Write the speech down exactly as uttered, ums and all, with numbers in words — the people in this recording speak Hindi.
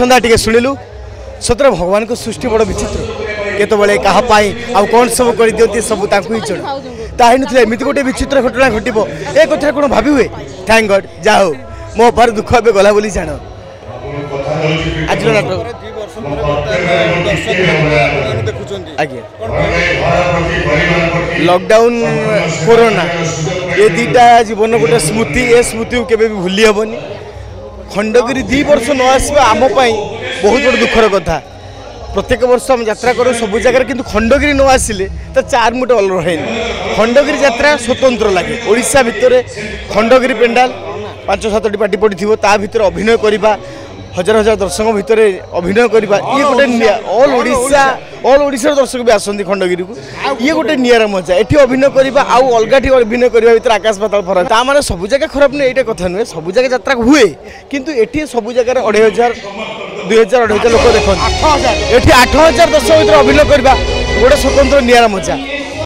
पाठंदा टे शुणिलु सतर भगवान को सृष्टि बड़ विचित्र केतबले कहा कौन सब कर दिखती सब ही चढ़ ताइए एमती गोटे विचित्र घटना घटव ए कथा कौन भाव हुए थैंक गॉड जा हो मो पर दुख ए गला बोली जान आज लॉकडाउन कोरोना ये दीटा जीवन गोटे स्मृति ए स्मृति के भूली हेनी खंडगिरी दी वर्ष न आसवा आमपाई बहुत बड़ दुखर कथा प्रत्येक वर्ष आम यात्रा करूँ सब जगह कि खंडगिरी न आसिले तो चार मुटे अलग रहे खंडगिरी यात्रा स्वतंत्र लगे ओडिशा भितर खंडगिरी पेंडाल पांच सातटी पार्टी पड़ी ता भर अभिनय करवा हजार हजार दर्शक भितर अभिनय करवा ये गोटे अल ओडिशा अल ओडिशार दर्शक भी आसती खंडगिरी को ये गोटे निरा मजा ये अभिनय करवा आउ अलग अभिनय करवा भर आकाश पाताल फरक ता माने सब जगह खराब नुहे ये कथा नुहे सब जगह यात्रा हुए किंतु ये सब जगह अढ़ाई हजार दुई हजार अढ़ाई हजार लोक देखते ये आठ हजार दर्शक भितर अभिनय करवा गोटे स्वतंत्र निरा मजा।